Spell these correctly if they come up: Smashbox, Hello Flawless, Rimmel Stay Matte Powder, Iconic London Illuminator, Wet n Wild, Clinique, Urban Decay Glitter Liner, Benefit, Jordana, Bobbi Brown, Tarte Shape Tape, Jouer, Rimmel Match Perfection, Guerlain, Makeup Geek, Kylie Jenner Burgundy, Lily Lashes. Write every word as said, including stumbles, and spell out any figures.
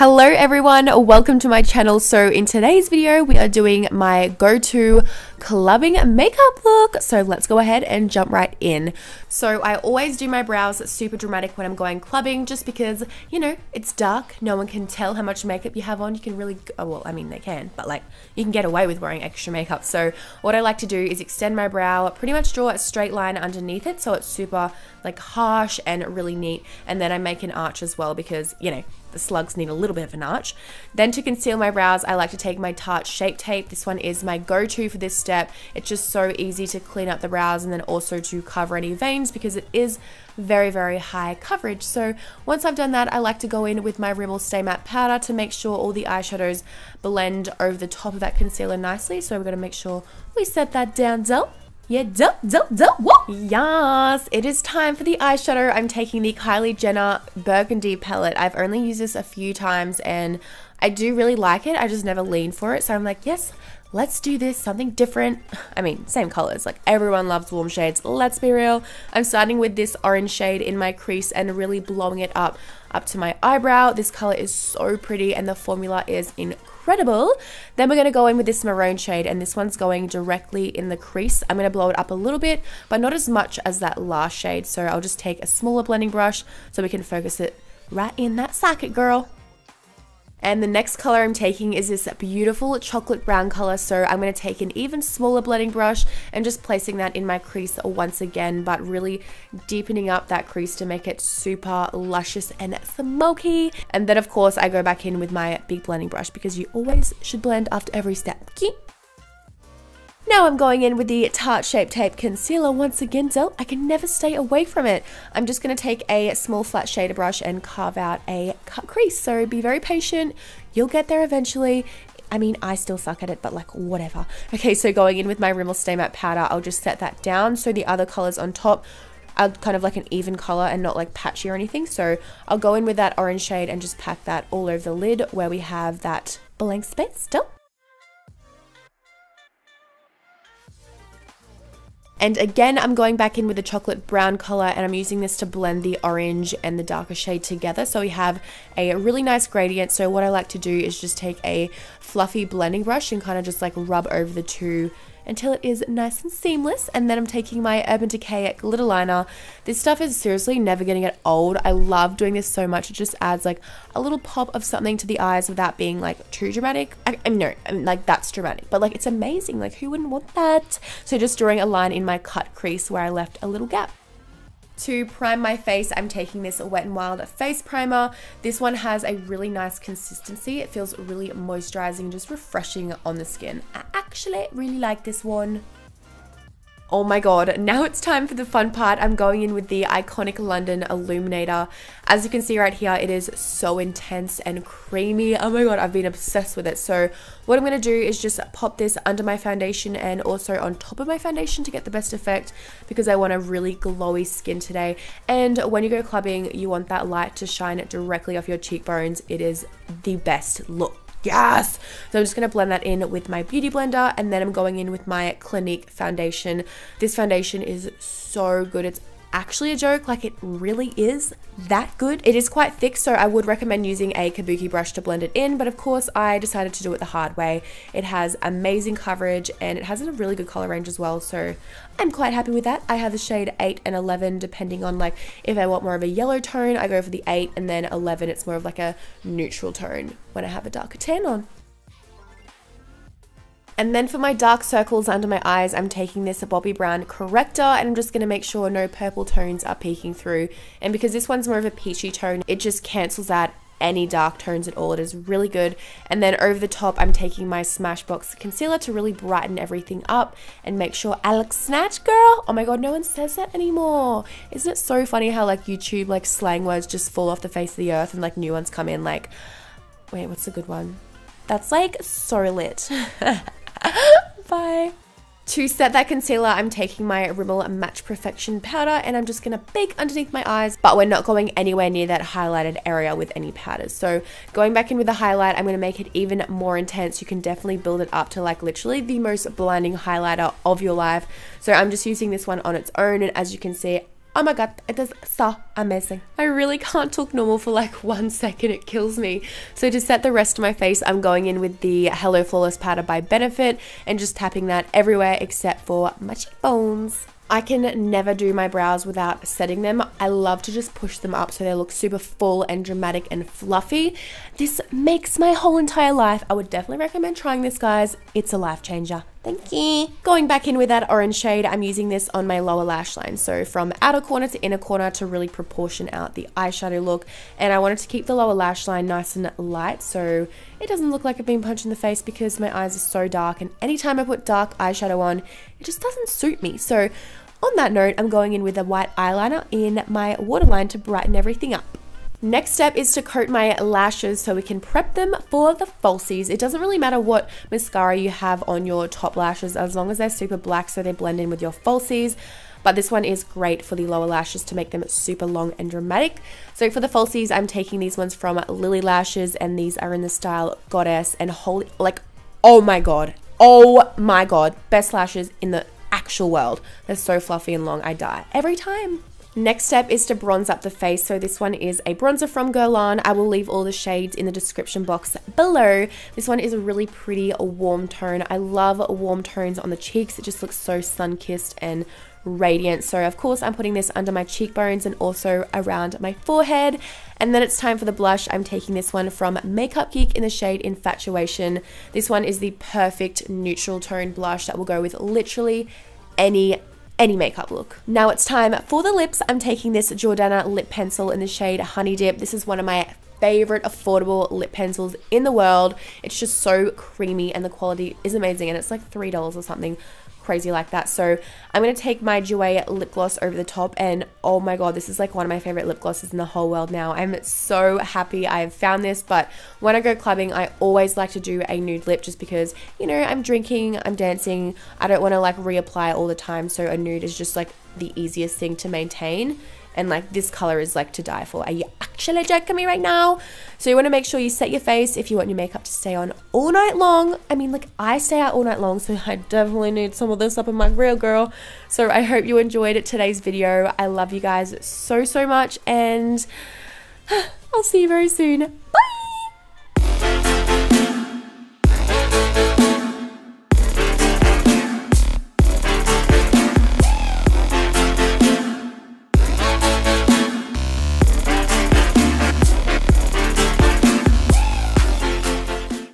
Hello everyone, welcome to my channel. So in today's video we are doing my go-to clubbing makeup look, so let's go ahead and jump right in. So I always do my brows super dramatic when I'm going clubbing, just because, you know, it's dark, no one can tell how much makeup you have on. You can really, oh, well, I mean they can, but like you can get away with wearing extra makeup. So what I like to do is extend my brow, pretty much draw a straight line underneath it so it's super like harsh and really neat, and then I make an arch as well because, you know, the slugs need a little bit of an arch. Then to conceal my brows, I like to take my Tarte Shape Tape. This one is my go-to for this step. It's just so easy to clean up the brows and then also to cover any veins because it is very, very high coverage. So once I've done that, I like to go in with my Rimmel Stay Matte Powder to make sure all the eyeshadows blend over the top of that concealer nicely. So we're going to make sure we set that down, down. Yeah, duh, duh, duh, whoop. Yes, it is time for the eyeshadow. I'm taking the Kylie Jenner Burgundy palette. I've only used this a few times and I do really like it. I just never lean for it. So I'm like, yes, let's do this, something different. I mean, same colors, like everyone loves warm shades, let's be real. I'm starting with this orange shade in my crease and really blowing it up, up to my eyebrow. This color is so pretty and the formula is incredible. Then we're gonna go in with this maroon shade, and this one's going directly in the crease. I'm gonna blow it up a little bit, but not as much as that last shade. So I'll just take a smaller blending brush so we can focus it right in that socket, girl. And the next color I'm taking is this beautiful chocolate brown color. So I'm going to take an even smaller blending brush and just placing that in my crease once again, but really deepening up that crease to make it super luscious and smoky. And then of course I go back in with my big blending brush because you always should blend after every step. Okay. Now I'm going in with the Tarte Shape Tape Concealer once again, Del. I can never stay away from it. I'm just going to take a small flat shader brush and carve out a cut crease. So be very patient. You'll get there eventually. I mean, I still suck at it, but like whatever. Okay, so going in with my Rimmel Stay Matte Powder, I'll just set that down so the other colors on top are kind of like an even color and not like patchy or anything. So I'll go in with that orange shade and just pack that all over the lid where we have that blank space still. And again, I'm going back in with a chocolate brown color and I'm using this to blend the orange and the darker shade together. So we have a really nice gradient. So what I like to do is just take a fluffy blending brush and kind of just like rub over the two until it is nice and seamless. And then I'm taking my Urban Decay Glitter Liner. This stuff is seriously never gonna get old. I love doing this so much. It just adds like a little pop of something to the eyes without being like too dramatic. I, I mean, no, I mean, like that's dramatic, but like it's amazing. Like who wouldn't want that? So just drawing a line in my cut crease where I left a little gap. To prime my face, I'm taking this Wet n Wild face primer. This one has a really nice consistency. It feels really moisturizing, just refreshing on the skin. I actually really like this one. Oh my god, now it's time for the fun part. I'm going in with the Iconic London Illuminator. As you can see right here, it is so intense and creamy. Oh my god, I've been obsessed with it. So what I'm going to do is just pop this under my foundation and also on top of my foundation to get the best effect, because I want a really glowy skin today. And when you go clubbing, you want that light to shine directly off your cheekbones. It is the best look. Yes! So I'm just going to blend that in with my beauty blender, and then I'm going in with my Clinique foundation. This foundation is so good. It's actually a joke, like it really is that good. It is quite thick, so I would recommend using a kabuki brush to blend it in, but of course I decided to do it the hard way. It has amazing coverage and it has a really good color range as well, so I'm quite happy with that. I have the shade eight and eleven, depending on like if I want more of a yellow tone I go for the eight, and then eleven it's more of like a neutral tone when I have a darker tan on. And then for my dark circles under my eyes, I'm taking this Bobbi Brown corrector and I'm just going to make sure no purple tones are peeking through. And because this one's more of a peachy tone, it just cancels out any dark tones at all. It is really good. And then over the top, I'm taking my Smashbox concealer to really brighten everything up and make sure I look snatch, girl. Oh my god, no one says that anymore. Isn't it so funny how like YouTube like slang words just fall off the face of the earth and like new ones come in, like, wait, what's the good one? That's like so lit. Bye. To set that concealer, I'm taking my Rimmel Match Perfection powder and I'm just going to bake underneath my eyes, but we're not going anywhere near that highlighted area with any powders. So going back in with the highlight, I'm going to make it even more intense. You can definitely build it up to like literally the most blinding highlighter of your life. So I'm just using this one on its own, and as you can see, Oh my god, it is so amazing. I really can't talk normal for like one second, it kills me. So to set the rest of my face, I'm going in with the Hello Flawless powder by Benefit and just tapping that everywhere except for my cheekbones. I can never do my brows without setting them. I love to just push them up so they look super full and dramatic and fluffy. This makes my whole entire life. I would definitely recommend trying this, guys. It's a life changer. Thank you. Going back in with that orange shade, I'm using this on my lower lash line. So from outer corner to inner corner to really proportion out the eyeshadow look. And I wanted to keep the lower lash line nice and light so it doesn't look like I've been punched in the face because my eyes are so dark. And anytime I put dark eyeshadow on, it just doesn't suit me. So on that note, I'm going in with a white eyeliner in my waterline to brighten everything up. Next step is to coat my lashes so we can prep them for the falsies. It doesn't really matter what mascara you have on your top lashes as long as they're super black so they blend in with your falsies. But this one is great for the lower lashes to make them super long and dramatic. So for the falsies, I'm taking these ones from Lily Lashes, and these are in the style Goddess and Holy. Like, oh my god. Oh my god. Best lashes in the actual world. They're so fluffy and long, I die every time. Next step is to bronze up the face. So this one is a bronzer from Guerlain. I will leave all the shades in the description box below. This one is a really pretty warm tone. I love warm tones on the cheeks. It just looks so sun-kissed and radiant. So of course I'm putting this under my cheekbones and also around my forehead. And then it's time for the blush. I'm taking this one from Makeup Geek in the shade Infatuation. This one is the perfect neutral tone blush that will go with literally any any makeup look. Now it's time for the lips. I'm taking this Jordana lip pencil in the shade Honey Dip. This is one of my favorite affordable lip pencils in the world. It's just so creamy and the quality is amazing, and it's like three dollars or something crazy like that. So I'm going to take my Jouer lip gloss over the top, and oh my god, this is like one of my favorite lip glosses in the whole world now. I'm so happy I have found this, but when I go clubbing, I always like to do a nude lip just because, you know, I'm drinking, I'm dancing, I don't want to like reapply all the time, so a nude is just like the easiest thing to maintain. And like this color is like to die for. Are you actually joking me right now? So you want to make sure you set your face if you want your makeup to stay on all night long. I mean, like I stay out all night long, so I definitely need some of this up in my grill, girl. So I hope you enjoyed it, today's video. I love you guys so, so much, and I'll see you very soon.